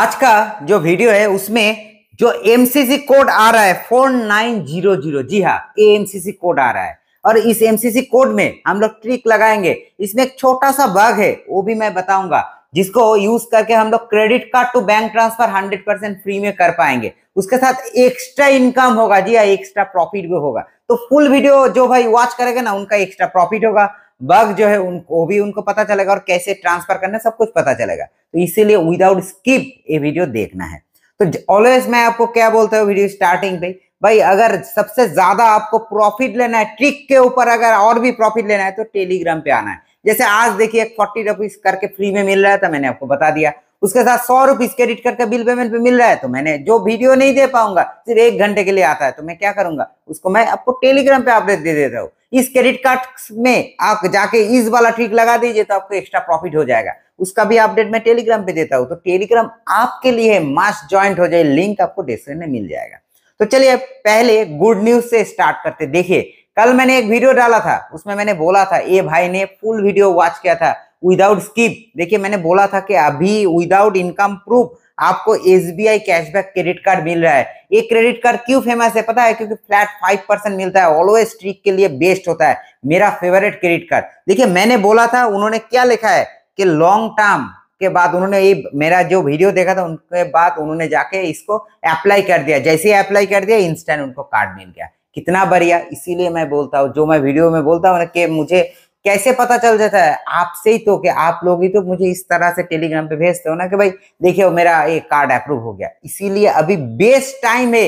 आज का जो वीडियो है उसमें जो एमसीसी कोड आ रहा है 4900, जी हाँ ये एमसीसी कोड आ रहा है और इस एमसीसी कोड में हम लोग ट्रिक लगाएंगे। इसमें एक छोटा सा बग है वो भी मैं बताऊंगा जिसको यूज करके हम लोग credit card to bank transfer 100% free में कर पाएंगे। उसके साथ एक्स्ट्रा इनकम होगा, जी हाँ एक्स्ट्रा प्रॉफिट भी होगा। तो फुल वीडियो जो भाई वॉच करेगा ना उनका एक्स्ट्रा प्रॉफिट होगा, बग जो है उनको भी उनको पता चलेगा और कैसे ट्रांसफर करना सब कुछ पता चलेगा। तो इसीलिए विदाउट स्किप ये वीडियो देखना है। तो ऑलवेज मैं आपको क्या बोलता हूँ वीडियो स्टार्टिंग पे, भाई अगर सबसे ज्यादा आपको प्रॉफिट लेना है ट्रिक के ऊपर, अगर और भी प्रॉफिट लेना है तो टेलीग्राम पे आना है। जैसे आज देखिए 40 रुपीज करके फ्री में मिल रहा था, मैंने आपको बता दिया। उसके साथ 100 रुपीज क्रेडिट करके बिल पेमेंट पे मिल रहा है। तो मैंने जो वीडियो नहीं दे पाऊंगा सिर्फ 1 घंटे के लिए आता है तो मैं क्या करूंगा उसको मैं आपको टेलीग्राम पे अपडेट दे देता हूँ। इस क्रेडिट कार्ड में आप जाके इस वाला ट्रिक लगा दीजिए तो आपको एक्स्ट्रा प्रॉफिट हो जाएगा, उसका भी अपडेट मैं टेलीग्राम पे देता हूँ। तो टेलीग्राम आपके लिए मस्ट ज्वाइंट हो जाए, लिंक आपको डिस्क्रिप्शन में मिल जाएगा। तो चलिए पहले गुड न्यूज से स्टार्ट करते। देखिए कल मैंने एक वीडियो डाला था उसमें मैंने बोला था, ये भाई ने फुल वीडियो वॉच किया था विदाउट स्किप। देखिए मैंने बोला था कि अभी विदाउट इनकम प्रूफ आपको एसबीआई कैशबैक क्रेडिट कार्ड मिल रहा है। ये क्रेडिट कार्ड क्यों फेमस है पता है? क्योंकि फ्लैट 5% मिलता है, ऑलवेज ट्रिक के लिए बेस्ट होता है, मेरा फेवरेट क्रेडिट कार्ड। देखिए मैंने बोला था, उन्होंने क्या लिखा है कि लॉन्ग टर्म के बाद उन्होंने ये मेरा जो वीडियो देखा था उनके बाद उन्होंने जाके इसको अप्लाई कर दिया। जैसे ही अप्लाई कर दिया इंस्टेंट उनको कार्ड मिल गया, कितना बढ़िया। इसीलिए मैं बोलता हूँ, जो मैं वीडियो में बोलता हूँ कि मुझे कैसे पता चल जाता है आपसे ही, तो कि आप लोग ही तो मुझे इस तरह से टेलीग्राम पे भेजते हो ना कि भाई देखिए मेरा ये कार्ड अप्रूव हो गया। इसीलिए अभी बेस्ट टाइम है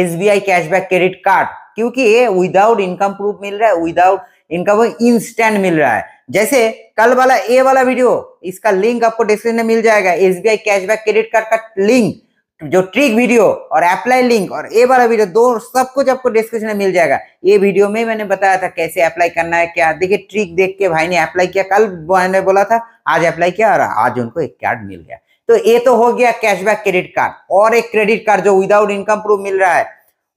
एसबीआई कैशबैक क्रेडिट कार्ड, क्योंकि ये विदाउट इनकम प्रूफ मिल रहा है, विदाउट इनकम इंस्टेंट मिल रहा है। जैसे कल वाला ए वाला वीडियो, इसका लिंक आपको डिस्क्रिप्शन में मिल जाएगा। एसबीआई कैशबैक क्रेडिट कार्ड का लिंक, जो ट्रिक वीडियो और अप्लाई लिंक और ए वाला वीडियो, दो सब कुछ आपको डिस्क्रिप्शन में मिल जाएगा। ये वीडियो में मैंने बताया था कैसे अप्लाई करना है क्या। देखिए ट्रिक देख के भाई ने अप्लाई किया, कल मैंने बोला था आज अप्लाई किया और आज उनको एक कार्ड मिल गया। तो ये तो हो गया कैशबैक क्रेडिट कार्ड। और एक क्रेडिट कार्ड जो विदाउट इनकम प्रूफ मिल रहा है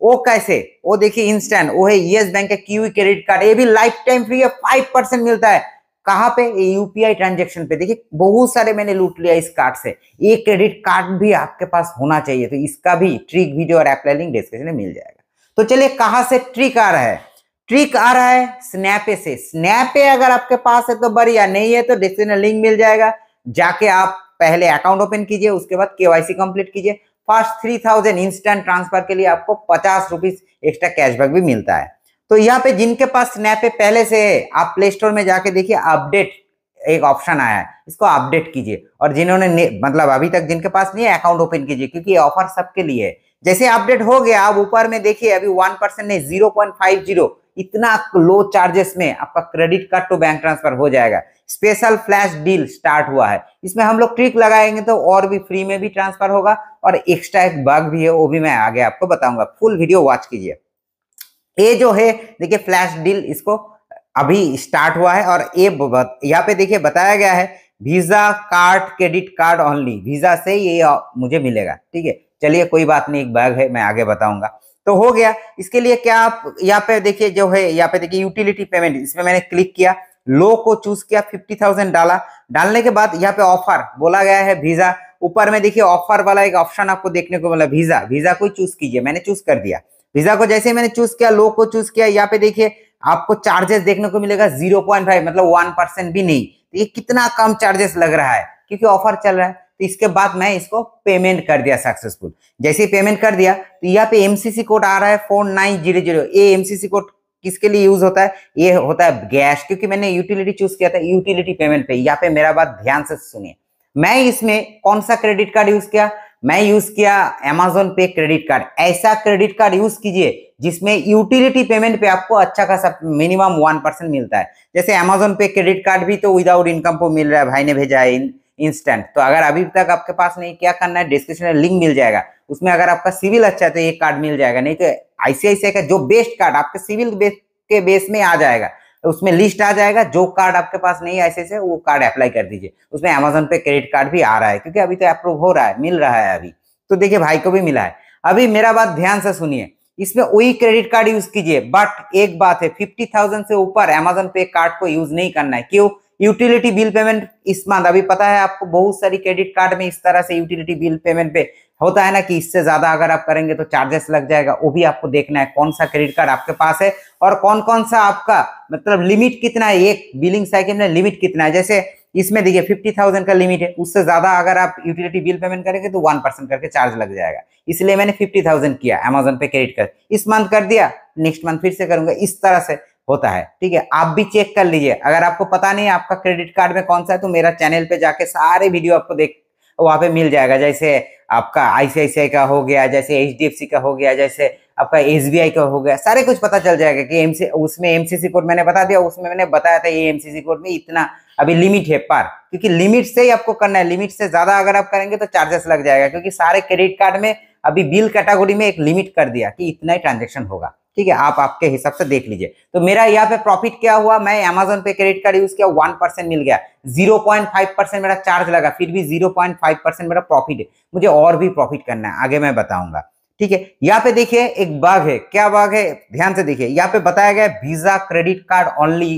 वो कैसे, वो देखिए इंस्टेंट, वो है यस बैंक का क्यूई क्रेडिट कार्ड। ये भी लाइफ टाइम फ्री है, 5% मिलता है। कहाँ पे? यूपीआई ट्रांजेक्शन पे। देखिए बहुत सारे मैंने लूट लिया इस कार्ड से, ये क्रेडिट कार्ड भी आपके पास होना चाहिए। तो इसका भी ट्रिक वीडियो और अप्लाई लिंक डिस्क्रिप्शन में मिल जाएगा। तो चलिए कहाँ से ट्रिक आ रहा है? ट्रिक आ रहा है स्नैपे से। स्नैपे अगर आपके पास है तो बढ़िया, नहीं है तो डिस्क्रिप्शन में लिंक मिल जाएगा। जाके आप पहले अकाउंट ओपन कीजिए, उसके बाद KYC कंप्लीट कीजिए। फर्स्ट 3000 इंस्टेंट ट्रांसफर के लिए आपको 50 रुपीज एक्स्ट्रा कैशबैक भी मिलता है। तो यहाँ पे जिनके पास स्नैपे पहले से है, आप प्ले स्टोर में जाके देखिए अपडेट एक ऑप्शन आया है, इसको अपडेट कीजिए। और जिन्होंने मतलब अभी तक जिनके पास नहीं है अकाउंट ओपन कीजिए, क्योंकि ये ऑफर सबके लिए है। जैसे अपडेट हो गया, आप ऊपर में देखिए अभी 1% नहीं 0.50 इतना लो चार्जेस में आपका credit card to bank transfer हो जाएगा। स्पेशल फ्लैश डील स्टार्ट हुआ है, इसमें हम लोग ट्रिक लगाएंगे तो और भी फ्री में भी ट्रांसफर होगा। और एक्स्ट्रा एक बग भी है, वो भी मैं आगे आपको बताऊंगा, फुल वीडियो वॉच कीजिए। ये जो है देखिए फ्लैश डील, इसको अभी स्टार्ट हुआ है। और ये यहाँ पे देखिए बताया गया है visa card credit card only, visa से ये मुझे मिलेगा। ठीक है चलिए कोई बात नहीं, एक बग है मैं आगे बताऊंगा। तो हो गया, इसके लिए क्या आप यहाँ पे देखिए जो है, यहाँ पे देखिए यूटिलिटी पेमेंट, इसमें मैंने क्लिक किया, लो को चूज किया, 50,000 डाला। डालने के बाद यहाँ पे ऑफर बोला गया है वीजा, ऊपर में देखिए ऑफर वाला एक ऑप्शन आपको देखने को मिला, वीजा, वीजा को चूज कीजिए। मैंने चूज कर दिया वीजा को। जैसे ही मैंने चूज किया, लो को चूज किया, यहाँ पे देखिए आपको चार्जेस देखने को मिलेगा 0.5, मतलब 1% भी नहीं। तो ये कितना कम चार्जेस लग रहा है क्योंकि ऑफर चल रहा है। तो इसके बाद मैं इसको पेमेंट कर दिया सक्सेसफुल। जैसे ही पेमेंट कर दिया तो यहाँ पे एमसीसी कोड आ रहा है 4900। ये एमसीसी कोड किसके लिए यूज होता है? ये होता है गैस, क्योंकि मैंने यूटिलिटी चूज किया था, यूटिलिटी पेमेंट पे। यहाँ पे मेरा बात ध्यान से सुनिए, मैं इसमें कौन सा क्रेडिट कार्ड यूज किया? मैं यूज किया Amazon पे क्रेडिट कार्ड। ऐसा क्रेडिट कार्ड यूज कीजिए जिसमें यूटिलिटी पेमेंट पे आपको अच्छा खासा मिनिमम 1% मिलता है। जैसे Amazon पे क्रेडिट कार्ड भी तो विदाउट इनकम को मिल रहा है, भाई ने भेजा है इंस्टेंट। तो अगर अभी तक आपके पास नहीं, क्या करना है डिस्क्रिप्शन में लिंक मिल जाएगा, उसमें अगर आपका सिविल अच्छा है तो ये कार्ड मिल जाएगा। नहीं तो आईसीआईसीआई का जो बेस्ट कार्ड आपके सिविल के बेस में आ जाएगा, उसमें लिस्ट आ जाएगा। जो कार्ड आपके पास नहीं है आईसीआईसीआई, वो कार्ड अप्लाई कर दीजिए। उसमें अमेजोन पे क्रेडिट कार्ड भी आ रहा है, क्योंकि अभी तो अप्रूव हो रहा है, मिल रहा है अभी। तो देखिये भाई को भी मिला है। अभी मेरा बात ध्यान से सुनिए, इसमें वही क्रेडिट कार्ड यूज कीजिए। बट एक बात है, 50,000 से ऊपर अमेजोन पे कार्ड को यूज नहीं करना है। क्यों? यूटिलिटी बिल पेमेंट इस मंथ, अभी पता है आपको बहुत सारी क्रेडिट कार्ड में इस तरह से यूटिलिटी बिल पेमेंट पे होता है ना कि इससे ज्यादा अगर आप करेंगे तो चार्जेस लग जाएगा। वो भी आपको देखना है कौन सा क्रेडिट कार्ड आपके पास है और कौन कौन सा आपका मतलब लिमिट कितना है, एक बिलिंग साइकिल में लिमिट कितना है। जैसे इसमें देखिए 50,000 का लिमिट है, उससे ज्यादा अगर आप यूटिलिटी बिल पेमेंट करेंगे तो 1% करके चार्ज लग जाएगा, इसलिए मैंने 50,000 किया Amazon पे क्रेडिट कर, इस मंथ कर दिया, नेक्स्ट मंथ फिर से करूंगा, इस तरह से होता है। ठीक है, आप भी चेक कर लीजिए, अगर आपको पता नहीं आपका क्रेडिट कार्ड में कौन सा है तो मेरा चैनल पे जाके सारे वीडियो आपको देख वहाँ पे मिल जाएगा। जैसे आपका ICICI का हो गया, जैसे HDFC का हो गया, जैसे आपका SBI का हो गया, सारे कुछ पता चल जाएगा कि उसमें MCC कोड मैंने बता दिया, उसमें मैंने बताया था ये MCC कोड में इतना अभी लिमिट है पार, क्योंकि लिमिट से ही आपको करना है, लिमिट से ज्यादा अगर आप करेंगे तो चार्जेस लग जाएगा, क्योंकि सारे क्रेडिट कार्ड में अभी बिल कैटेगोरी में एक लिमिट कर दिया कि इतना ही ट्रांजेक्शन होगा। ठीक है, आप आपके हिसाब से देख लीजिए। तो मेरा यहाँ पे प्रॉफिट क्या हुआ, मैं Amazon pay credit card use किया, 1% मिल गया, 0.5% मेरा चार्ज लगा, फिर भी 0.5% मेरा प्रॉफिट है, मुझे और भी प्रॉफिट करना है, आगे मैं बताऊंगा। ठीक है, यहाँ पे देखिए एक बाग है, क्या बाग है ध्यान से देखिए, यहाँ पे बताया गया वीजा क्रेडिट कार्ड ओनली,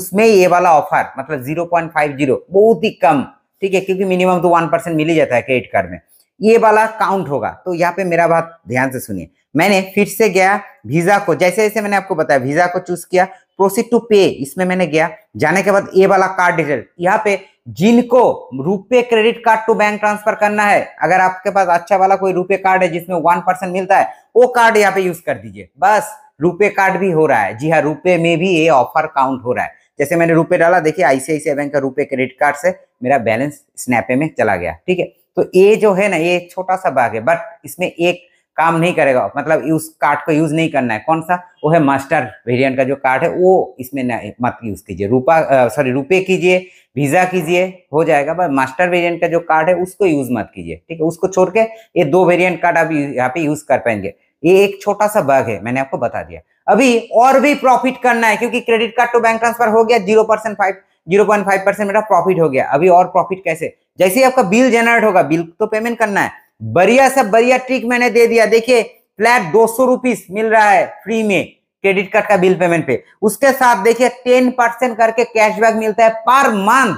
उसमें ये वाला ऑफर मतलब 0.50 बहुत ही कम। ठीक है, क्योंकि मिनिमम तो 1% मिल ही जाता है क्रेडिट कार्ड में, ये वाला काउंट होगा। तो यहाँ पे मेरा बात ध्यान से सुनिए, मैंने फिर से गया वीजा को, जैसे जैसे मैंने आपको बताया वीजा को चूज किया, प्रोसीड टू पे इसमें मैंने गया, जाने के बाद ये वाला कार्ड डिटेल, यहाँ पे जिनको रुपए credit card to bank transfer करना है, अगर आपके पास अच्छा वाला कोई रुपए कार्ड है जिसमें 1% मिलता है, वो कार्ड यहाँ पे यूज कर दीजिए, बस रुपए कार्ड भी हो रहा है। जी हाँ, रुपए में भी ये ऑफर काउंट हो रहा है। जैसे मैंने रुपए डाला, देखिए ICICI बैंक का रुपए क्रेडिट कार्ड से मेरा बैलेंस स्नैपे में चला गया। ठीक है, तो ये जो है ना ये छोटा सा बाग है, बट इसमें एक काम नहीं करेगा, मतलब उस कार्ड को यूज नहीं करना है, कौन सा वो है मास्टर वेरिएंट का जो कार्ड है, वो इसमें मत यूज कीजिए, रुपए कीजिए, वीजा कीजिए, हो जाएगा, बट मास्टर वेरिएंट का जो कार्ड है उसको यूज मत कीजिए। ठीक है, उसको छोड़ के ये 2 वेरिएंट कार्ड आप यहाँ पे यूज कर पाएंगे। ये एक छोटा सा बग है, मैंने आपको बता दिया। अभी और भी प्रॉफिट करना है, क्योंकि credit card to bank transfer हो गया, 0.5% मेरा प्रॉफिट हो गया। अभी और प्रॉफिट कैसे, जैसे ही आपका बिल जनरेट होगा, बिल तो पेमेंट करना है, बढ़िया से बढ़िया ट्रिक मैंने दे दिया। देखिए फ्लैट 200 रुपीस मिल रहा है फ्री में क्रेडिट कार्ड का बिल पेमेंट पे, उसके साथ देखिए 10% करके कैशबैक मिलता है पर मंथ।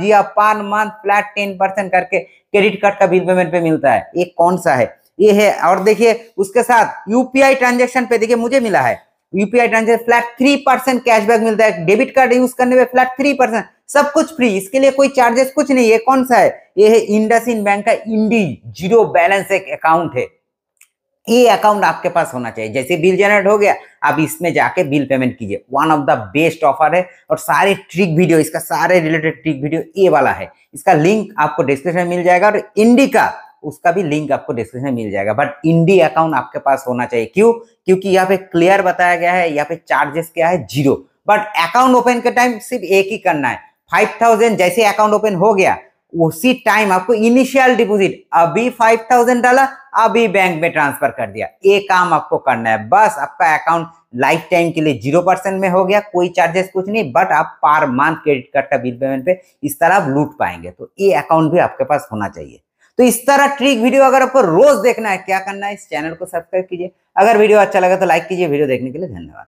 जी हाँ, पर मंथ फ्लैट 10% करके क्रेडिट कार्ड का बिल पेमेंट पे मिलता है। ये कौन सा है, ये है। और देखिए उसके साथ UPI ट्रांजेक्शन पे देखिए मुझे मिला है UPI ट्रांजेक्शन फ्लैट 3% कैशबैक मिलता है, डेबिट कार्ड यूज करने पे फ्लैट 3%, सब कुछ फ्री, इसके लिए कोई चार्जेस कुछ नहीं। ये कौन सा है, ये है IndusInd बैंक का इंडी, 0 बैलेंस एक अकाउंट है। ये अकाउंट आपके पास होना चाहिए, जैसे बिल जनरेट हो गया आप इसमें जाके बिल पेमेंट कीजिए। 1 ऑफ द बेस्ट ऑफर है, और सारे ट्रिक वीडियो, इसका सारे रिलेटेड ट्रिक वीडियो ये वाला है, इसका लिंक आपको डिस्क्रिप्शन में मिल जाएगा, और इंडी का उसका भी लिंक आपको डिस्क्रिप्शन में मिल जाएगा। बट इंडी अकाउंट आपके पास होना चाहिए, क्यों, क्योंकि यहाँ पे क्लियर बताया गया है, यहाँ पे चार्जेस क्या है 0, बट अकाउंट ओपन के टाइम सिर्फ एक ही करना है 5000। जैसे अकाउंट ओपन हो गया उसी टाइम आपको इनिशियल डिपॉजिट, अभी 5000 डाला, अभी बैंक में ट्रांसफर कर दिया, ये काम आपको करना है। बस आपका अकाउंट लाइफ टाइम के लिए 0% में हो गया, कोई चार्जेस कुछ नहीं, बट आप पर मंथ क्रेडिट कार्ड का बिल पेमेंट पे इस तरह आप लूट पाएंगे। तो ये अकाउंट भी आपके पास होना चाहिए। तो इस तरह ट्रिक वीडियो अगर आपको रोज देखना है, क्या करना है, इस चैनल को सब्सक्राइब कीजिए। अगर वीडियो अच्छा लगा तो लाइक कीजिए। वीडियो देखने के लिए धन्यवाद।